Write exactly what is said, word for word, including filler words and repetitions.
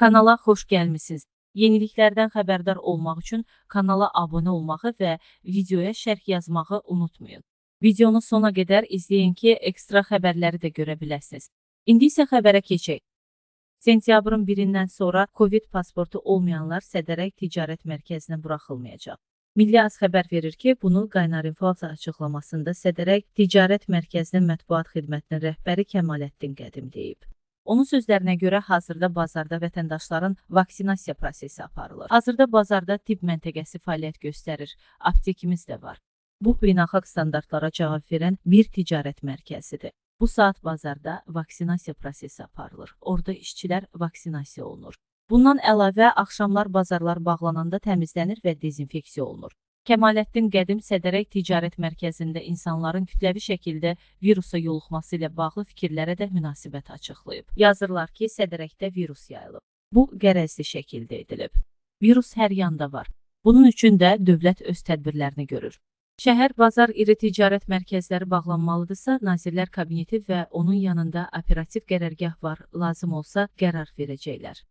Kanala xoş gəlmisiniz. Yeniliklərdən xəbərdar olmaq üçün kanala abunə olmağı və videoya şərh yazmağı unutmayın. Videonu sona qədər izləyin ki, ekstra xəbərləri də görə biləsiniz. İndi isə xəbərə keçək. Sentyabrın birindən sonra Covid pasportu olmayanlar Sədərək Ticarət Mərkəzinə buraxılmayacaq. Milli Az xəbər verir ki, bunu Qaynar İnfo açıqlamasında Sədərək Ticarət Mərkəzinin mətbuat xidmətinin rəhbəri Kəmaləddin Qədim deyib. Onun sözlərinə görə hazırda bazarda vətəndaşların vaksinasiya prosesi aparılır. Hazırda bazarda tibb məntəqəsi fəaliyyət göstərir. Aptekimiz də var. Bu, beynəlxalq standartlara cavab verən bir ticarət mərkəzidir. Bu saat bazarda vaksinasiya prosesi aparılır. Orada işçilər vaksinasiya olunur. Bundan əlavə, axşamlar bazarlar bağlananda təmizlənir və dezinfeksiya olunur. Kəmaləddin Qədim Sədərək Ticarət Mərkəzində insanların kütləvi şəkildə virusa yoluxması ilə bağlı fikirlərə də münasibət açıqlayıb. Yazırlar ki, Sədərəkdə virus yayılıb. Bu, qərəzli şəkildə edilib. Virus hər yanda var. Bunun üçün də dövlət öz tədbirlərini görür. Şəhər, bazar, iri ticarət mərkəzləri bağlanmalıdırsa, Nazirlər Kabineti və onun yanında operativ qərargah var, lazım olsa qərar verəcəklər.